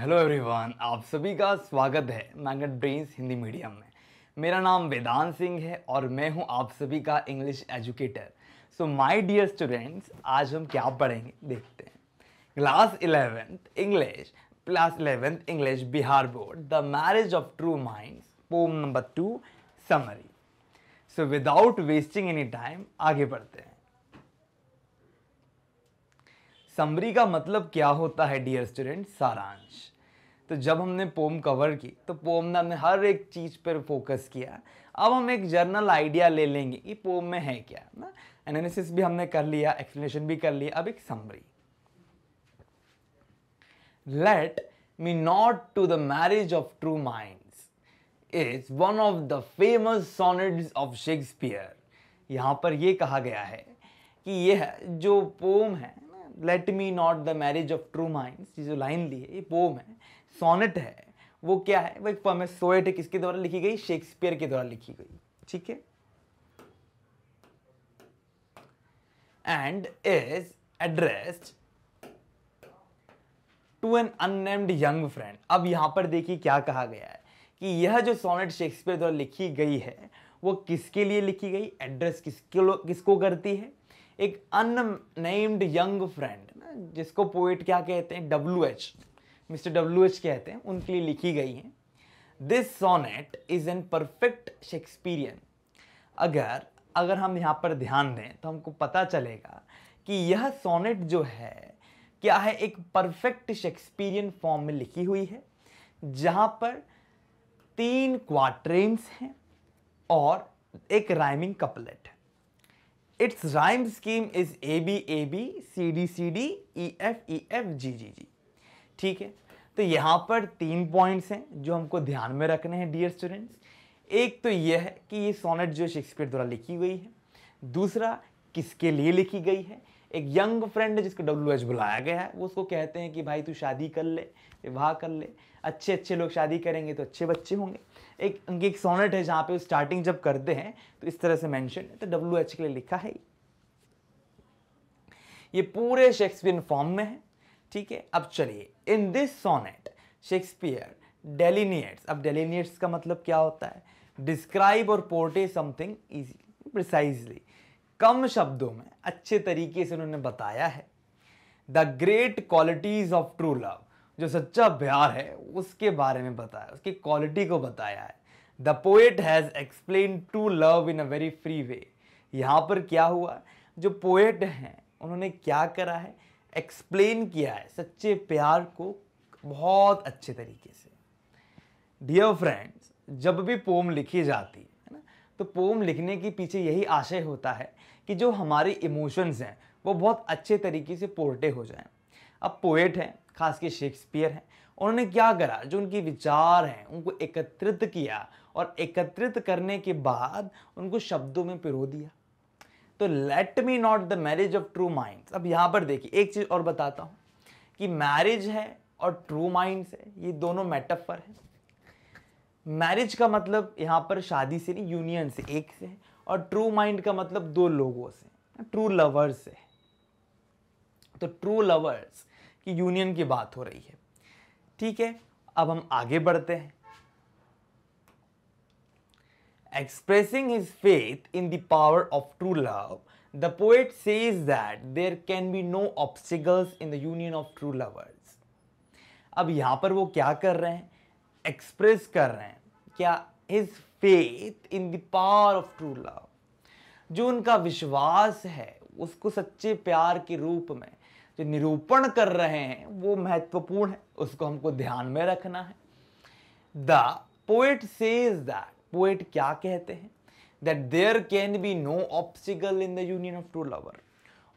Hello everyone, आप सभी का स्वागत है मैग्नेट ब्रेन्स हिंदी मीडियम में। मेरा नाम वेदांत सिंह है और मैं हूं आप सभी का English educator. So my dear students, आज हम क्या पढ़ेंगे देखते हैं। Class 11th English, class 11th English Bihar board, the marriage of true minds, poem number 2 summary. So without wasting any time आगे बढ़ते हैं। समरी का मतलब क्या होता है डियर स्टूडेंट? सारांश। तो जब हमने पोम कवर की तो पोम में हमने हर एक चीज़ पर फोकस किया। अब हम एक जनरल आइडिया ले लेंगे कि पोम में है क्या ना। एनालिसिस भी हमने कर लिया, एक्सप्लेनेशन भी कर लिया, अब एक summary. Let me not to the marriage of true minds is one of the famous sonnets of Shakespeare. यहाँ पर यह कहा गया है कि यह जो पोम है, let me not the marriage of true minds, जो लाइन ली है ये पोम है, सोनेट है। वो क्या है? वो एक पोम है, सोनेट है। किसके द्वारा लिखी गई? शेक्सपियर के द्वारा लिखी गई, ठीक है। And is addressed to an unnamed young friend. अब यहां पर देखिए क्या कहा गया है कि यह जो सोनेट शेक्सपियर द्वारा लिखी गई है वो किसके लिए लिखी गई, एड्रेस किसको करती है? एक अननेम्ड यंग फ्रेंड ना, जिसको पोएट क्या कहते हैं, W.H. Mister W.H. कहते हैं, उनके लिए लिखी गई है। This sonnet is an perfect Shakespearean. अगर हम यहाँ पर ध्यान दें तो हमको पता चलेगा कि यह सोनेट जो है क्या है, एक परफेक्ट शेक्सपियरियन फॉर्म में लिखी हुई है, जहाँ पर 3 क्वाट्रेंस हैं और एक राइमिंग कपलेट है। Its rhyme scheme is A B C D E F G, ठीक है। तो यहाँ पर 3 पॉइंट्स हैं जो हमको ध्यान में रखने हैं डियर स्टूडेंट्स। एक तो यह है कि ये सोनेट जो शेक्सपियर द्वारा लिखी गई है, दूसरा किसके लिए लिखी गई है, एक यंग फ्रेंड है जिसको W.H. बुलाया गया है, वो उसको कहते हैं कि भाई तू शादी कर ले, विवाह कर ले, अच्छे अच्छे लोग शादी करेंगे तो अच्छे बच्चे होंगे। एक उनकी एक सोनेट है जहाँ पे स्टार्टिंग जब करते हैं तो इस तरह से मेंशन है, तो W.H. के लिए लिखा है। ये पूरे शेक्सपियरियन फॉर्म में है, ठीक है। अब चलिए, in this sonnet Shakespeare delineates. अब डेलिनिएट्स का मतलब क्या होता है? डिस्क्राइब और पोर्टे समथिंग इजीली, प्रिसाइजली, कम शब्दों में अच्छे तरीके से उन्होंने बताया है। The great qualities of true love, जो सच्चा प्यार है उसके बारे में बताया, उसकी क्वालिटी को बताया है। The poet has explain true love in a very free way. यहाँ पर क्या हुआ, जो पोएट हैं उन्होंने क्या करा है, एक्सप्लेन किया है सच्चे प्यार को बहुत अच्छे तरीके से। डियर फ्रेंड्स, जब भी पोम लिखी जाती है ना, तो पोम लिखने के पीछे यही आशय होता है कि जो हमारे इमोशंस हैं वो बहुत अच्छे तरीके से पोर्टे हो जाएं। अब पोएट हैं, खास के शेक्सपियर हैं, उन्होंने क्या करा, जो उनके विचार हैं उनको एकत्रित किया और एकत्रित करने के बाद उनको शब्दों में पिरो दिया। तो let me not the marriage of true minds. अब यहाँ पर देखिए एक चीज़ और बताता हूँ कि मैरिज है और ट्रू माइंड्स है, ये दोनों मेटाफर हैं। मैरिज का मतलब यहाँ पर शादी से नहीं, यूनियन से, एक से, और ट्रू माइंड का मतलब दो लोगों से, ट्रू लवर्स से। तो ट्रू लवर्स की यूनियन की बात हो रही है, ठीक है। अब हम आगे बढ़ते हैं। Expressing his faith in the power of true love, the poet says that there can be no obstacles in the union of true lovers. अब यहां पर वो क्या कर रहे हैं, एक्सप्रेस कर रहे हैं क्या, his faith in the power of true love, जो उनका विश्वास है उसको सच्चे प्यार के रूप में जो निरूपण कर रहे हैं वो महत्वपूर्ण है, उसको हमको ध्यान में रखना है। The poet says that, poet क्या कहते हैं, that there can be no obstacle in the union of true lover.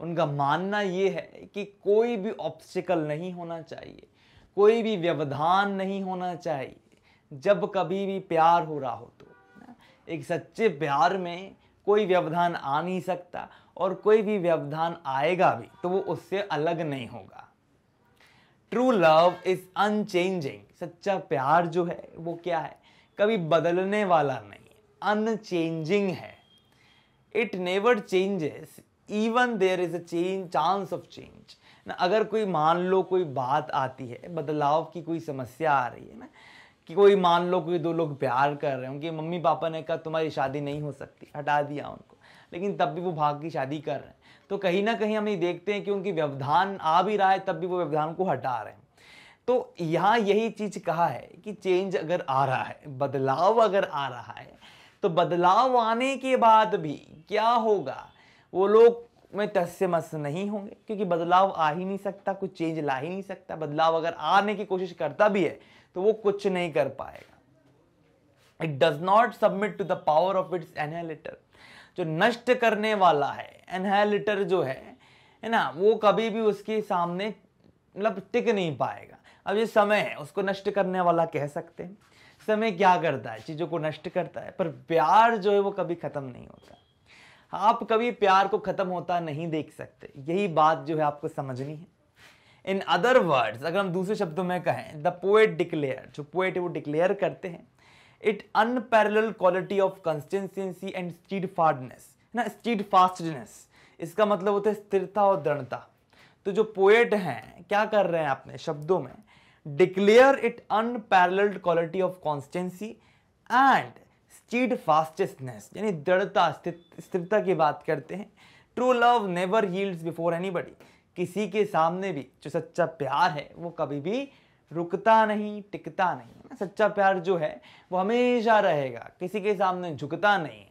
उनका मानना ये है कि कोई भी ऑब्स्टिकल नहीं होना चाहिए, कोई भी व्यवधान नहीं होना चाहिए जब कभी भी प्यार हो रहा हो। तो एक सच्चे प्यार में कोई व्यवधान आ नहीं सकता और कोई भी व्यवधान आएगा भी तो वो उससे अलग नहीं होगा। ट्रू लव इज अनचेंजिंग, सच्चा प्यार जो है वो क्या है, कभी बदलने वाला नहीं, अनचेंजिंग है। It never changes even there is a change, chance of change. ना, अगर कोई मान लो कोई बात आती है, बदलाव की कोई समस्या आ रही है ना, कि कोई मान लो कोई दो लोग प्यार कर रहे हैं, उनके मम्मी पापा ने कहा तुम्हारी शादी नहीं हो सकती, हटा दिया उनको, लेकिन तब भी वो भाग की शादी कर रहे हैं, तो कहीं ना कहीं हम ये देखते हैं कि उनकी व्यवधान आ भी रहा है तब भी वो व्यवधान को हटा रहे हैं। तो यहाँ यही चीज़ कहा है कि चेंज अगर आ रहा है, बदलाव अगर आ रहा है, तो बदलाव आने के बाद भी क्या होगा, वो लोग में टस से मस नहीं होंगे, क्योंकि बदलाव आ ही नहीं सकता, कुछ चेंज ला ही नहीं सकता। बदलाव अगर आने की कोशिश करता भी है तो वो कुछ नहीं कर पाएगा। It does not submit to the power of its annihilator. जो नष्ट करने वाला है, एनहेलेटर जो है ना, वो कभी भी उसके सामने मतलब टिक नहीं पाएगा। अब ये समय है, उसको नष्ट करने वाला कह सकते हैं। समय क्या करता है, चीज़ों को नष्ट करता है, पर प्यार जो है वो कभी ख़त्म नहीं होता। आप कभी प्यार को ख़त्म होता नहीं देख सकते, यही बात जो है आपको समझनी है। इन अदर वर्ड्स, अगर हम दूसरे शब्दों में कहें, द पोएट डिक्लेयर, जो पोएट है वो डिक्लेयर करते हैं, it unparalleled quality of consistency and steadfastness ना, स्टीडफास्टनेस इसका मतलब होता है स्थिरता और दृढ़ता। तो जो पोएट हैं क्या कर रहे हैं, अपने शब्दों में declare it unparalleled quality of constancy and steadfastness, यानी दृढ़ता, स्थिरता की बात करते हैं। True love never yields before anybody, किसी के सामने भी जो सच्चा प्यार है वो कभी भी रुकता नहीं, टिकता नहीं। सच्चा प्यार जो है वो हमेशा रहेगा, किसी के सामने झुकता नहीं।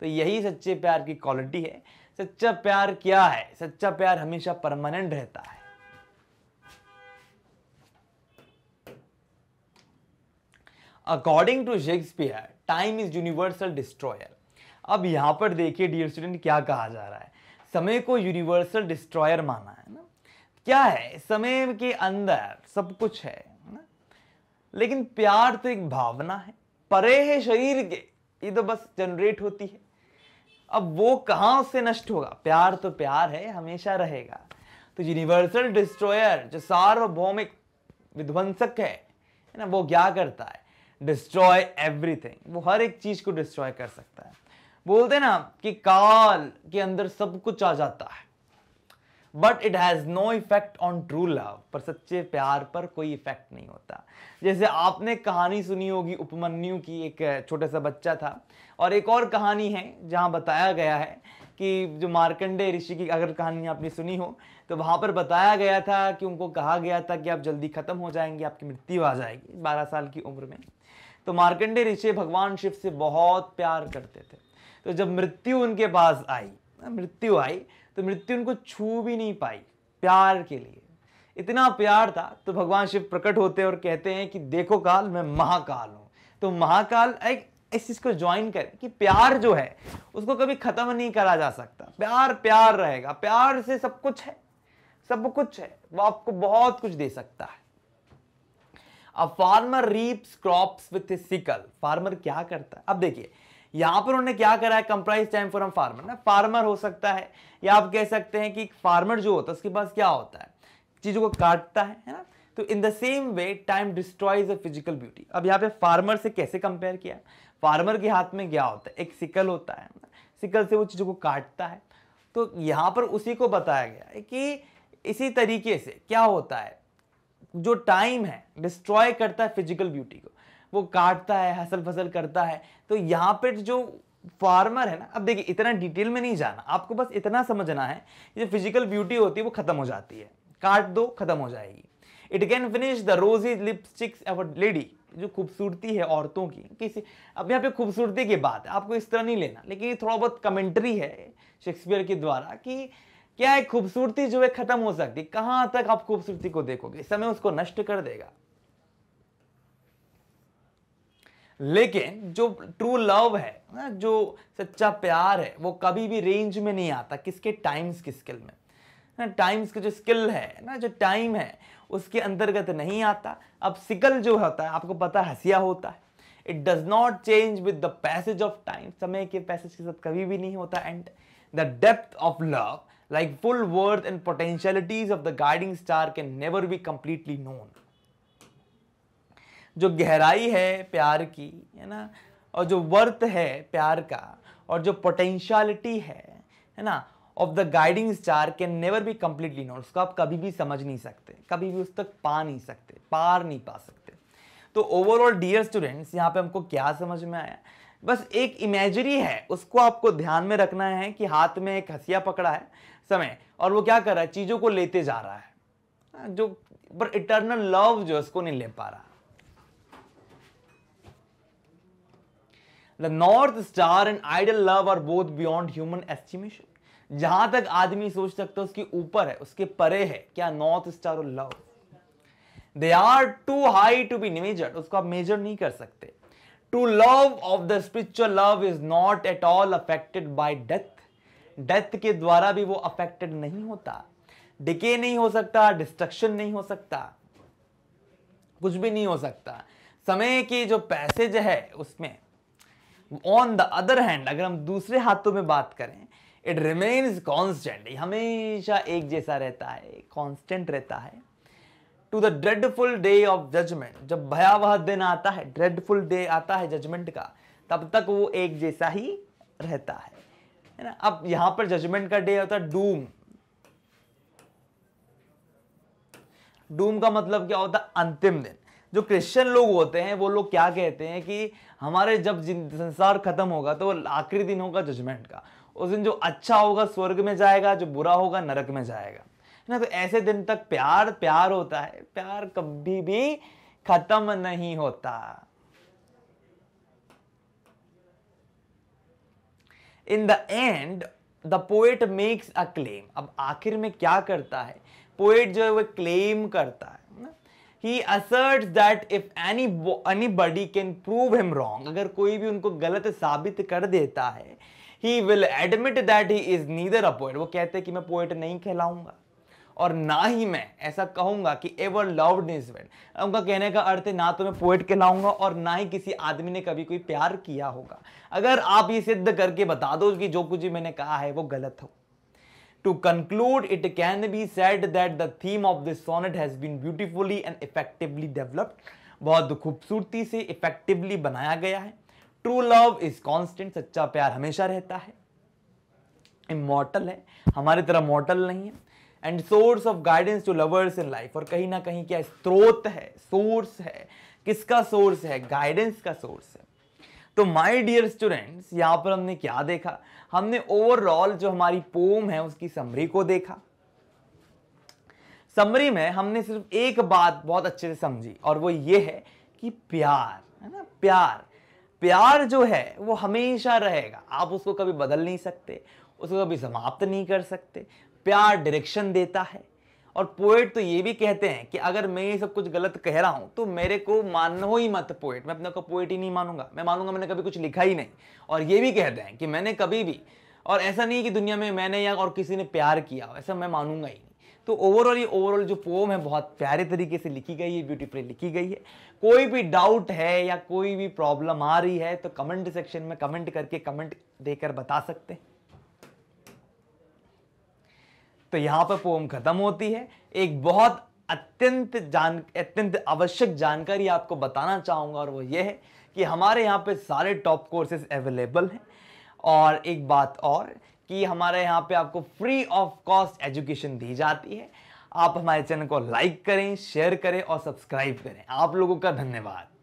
तो यही सच्चे प्यार की क्वालिटी है। सच्चा प्यार क्या है, सच्चा प्यार हमेशा परमानेंट रहता है। According to Shakespeare, time is universal destroyer. अब यहां पर देखिए डियर स्टूडेंट क्या कहा जा रहा है, समय को यूनिवर्सल डिस्ट्रॉयर माना है ना। क्या है, समय के अंदर सब कुछ है ना, लेकिन प्यार तो एक भावना है, परे है शरीर के, ये तो बस जनरेट होती है। अब वो कहाँ उससे नष्ट होगा, प्यार तो प्यार है, हमेशा रहेगा। तो यूनिवर्सल डिस्ट्रॉयर जो सार्वभौमिक विध्वंसक है ना, वो क्या करता है, डिस्ट्रॉय एवरीथिंग, वो हर एक चीज को डिस्ट्रॉय कर सकता है। बोलते ना कि काल के अंदर सब कुछ आ जाता है, but it has no effect on true love, पर सच्चे प्यार पर कोई इफेक्ट नहीं होता। जैसे आपने कहानी सुनी होगी उपमन्यु की, एक छोटा सा बच्चा था, और एक और कहानी है जहाँ बताया गया है कि जो मार्कंडेय ऋषि की अगर कहानी आपने सुनी हो तो वहाँ पर बताया गया था कि उनको कहा गया था कि आप जल्दी ख़त्म हो जाएंगे, आपकी मृत्यु आ जाएगी 12 साल की उम्र में। तो मार्कंडेय ऋषि भगवान शिव से बहुत प्यार करते थे, तो जब मृत्यु उनके पास आई, मृत्यु आई तो मृत्यु उनको छू भी नहीं पाई, प्यार के लिए इतना प्यार था। तो भगवान शिव प्रकट होते हैं और कहते हैं कि देखो काल, मैं महाकाल हूँ। तो महाकाल एक इस चीज़ को ज्वाइन करें कि प्यार जो है उसको कभी ख़त्म नहीं करा जा सकता, प्यार प्यार रहेगा, प्यार से सब कुछ है, सब कुछ है, वो आपको बहुत कुछ दे सकता है। A farmer reaps crops with his sickle, farmer क्या करता है, अब देखिए यहाँ पर उन्होंने क्या करा है, कंप्राइज टाइम फॉर फार्मर ना, फार्मर हो सकता है, या आप कह सकते हैं कि फार्मर जो होता है उसके पास क्या होता है, चीज़ों को काटता है ना। तो in the same way time destroys a physical beauty. अब यहाँ पे फार्मर से कैसे कंपेयर किया, फार्मर के हाथ में क्या होता है, एक सिकल होता है, सिकल से वो चीज़ों को काटता है। तो यहाँ पर उसी को बताया गया है कि इसी तरीके से क्या होता है, जो टाइम है डिस्ट्रॉय करता है फिजिकल ब्यूटी को, वो काटता है, हसल फसल करता है। तो यहाँ पर जो फार्मर है ना, अब देखिए इतना डिटेल में नहीं जाना, आपको बस इतना समझना है जो फिजिकल ब्यूटी होती है वो खत्म हो जाती है, काट दो खत्म हो जाएगी। It can finish the rosy lipsticks our lady, जो खूबसूरती है औरतों की किसी, अब यहाँ पे खूबसूरती की बात है, आपको इस तरह नहीं लेना, लेकिन ये थोड़ा बहुत कमेंट्री है शेक्सपियर के द्वारा कि क्या है, खूबसूरती जो है खत्म हो सकती, कहाँ तक आप खूबसूरती को देखोगे, समय उसको नष्ट कर देगा। लेकिन जो ट्रू लव है ना, जो सच्चा प्यार है, वो कभी भी रेंज में नहीं आता किसके, टाइम्स की स्किल में ना, टाइम्स की जो स्किल है ना, जो टाइम है उसके अंतर्गत नहीं आता। अब सिकल जो होता है आपको पता है हसिया होता है, it does not change with the passage of time, समय के पैसेज के साथ कभी भी नहीं होता। And the depth of love like full worth and potentialities of the guiding star can never be completely known. जो गहराई है प्यार की है ना, और जो वर्थ है प्यार का, और जो पोटेंशियलिटी है ना, of the guiding star can never be completely known, उसको आप कभी भी समझ नहीं सकते, कभी भी उस तक पा नहीं सकते, पार नहीं पा सकते। तो ओवरऑल डियर स्टूडेंट्स, यहाँ पे हमको क्या समझ में आया, बस एक इमेजरी है, उसको आपको ध्यान में रखना है कि हाथ में एक हसिया पकड़ा है समय, और वो क्या कर रहा है, चीज़ों को लेते जा रहा है, जो पर इटर्नल लव जो उसको नहीं ले पा रहा। The north star and ideal love are both beyond human estimation, जहां तक आदमी सोच सकता है उसके ऊपर है, उसके परे है क्या नॉर्थ स्टार और love. They are too high to be measured, उसको आप मेजर नहीं कर सकते। True love of the spiritual love is not at all affected by death, death के द्वारा भी वो अफेक्टेड नहीं होता, डिके नहीं हो सकता, डिस्ट्रक्शन नहीं हो सकता, कुछ भी नहीं हो सकता। समय की जो पैसेज है उसमें ऑन द अदर हैंड, अगर हम दूसरे हाथों में बात करें, इट रिमेन्स कॉन्स्टेंट, हमेशा एक जैसा रहता है, कॉन्स्टेंट रहता है। To the dreadful day of judgement, जब भयावह दिन आता है, ड्रेडफुल डे आता है जजमेंट का, तब तक वो एक जैसा ही रहता है ना। अब यहां पर जजमेंट का डे होता है डूम, डूम का मतलब क्या होता है, अंतिम दिन। जो क्रिश्चियन लोग होते हैं वो लोग क्या कहते हैं कि हमारे जब संसार खत्म होगा तो आखिरी दिन होगा जजमेंट का, उस दिन जो अच्छा होगा स्वर्ग में जाएगा, जो बुरा होगा नरक में जाएगा, ना। तो ऐसे दिन तक प्यार प्यार होता है, प्यार कभी भी खत्म नहीं होता। In the end the poet makes a claim, अब आखिर में क्या करता है पोएट जो है वो क्लेम करता है। He asserts that if anybody can prove him wrong, अगर कोई भी उनको गलत साबित कर देता है, he will admit that he is neither a poet, वो कहते हैं कि मैं पोएट नहीं कहलाऊंगा और ना ही मैं ऐसा कहूंगा कि ever loved his friend, उनका कहने का अर्थ है ना तो मैं पोएट कहलाऊंगा और ना ही किसी आदमी ने कभी कोई प्यार किया होगा, अगर आप ये सिद्ध करके बता दो कि जो कुछ भी मैंने कहा है वो गलत हो। To conclude, it can be said that the theme of this sonnet has been beautifully and effectively developed, बहुत खूबसूरती से effectively बनाया गया है। True love is constant, सच्चा प्यार हमेशा रहता है, immortal है, हमारे तरह mortal नहीं है, and source of guidance to lovers in life, और कहीं ना कहीं क्या स्रोत है, source है, किसका source है, guidance का source है। तो माय डियर स्टूडेंट्स, यहाँ पर हमने क्या देखा, हमने ओवरऑल जो हमारी पोम है उसकी समरी को देखा। समरी में हमने सिर्फ एक बात बहुत अच्छे से समझी और वो ये है कि प्यार है ना, प्यार प्यार जो है वो हमेशा रहेगा, आप उसको कभी बदल नहीं सकते, उसको कभी समाप्त नहीं कर सकते। प्यार डायरेक्शन देता है, और पोएट तो ये भी कहते हैं कि अगर मैं ये सब कुछ गलत कह रहा हूँ तो मेरे को मानो ही मत पोएट, मैं अपने को पोएट ही नहीं मानूंगा, मैं मानूंगा मैंने कभी कुछ लिखा ही नहीं। और ये भी कहते हैं कि मैंने कभी भी, और ऐसा नहीं कि दुनिया में मैंने या और किसी ने प्यार किया, ऐसा मैं मानूंगा ही नहीं। तो ओवरऑल ये जो पोएम है बहुत प्यारे तरीके से लिखी गई है, ब्यूटीफुली लिखी गई है। कोई भी डाउट है या कोई भी प्रॉब्लम आ रही है तो कमेंट सेक्शन में कमेंट करके, कमेंट देकर बता सकते हैं। तो यहाँ पर पोएम खत्म होती है। एक बहुत अत्यंत आवश्यक जानकारी आपको बताना चाहूँगा, और वो ये है कि हमारे यहाँ पे सारे टॉप कोर्सेज अवेलेबल हैं। और एक बात और कि हमारे यहाँ पे आपको फ्री ऑफ कॉस्ट एजुकेशन दी जाती है। आप हमारे चैनल को लाइक करें, शेयर करें और सब्सक्राइब करें। आप लोगों का धन्यवाद।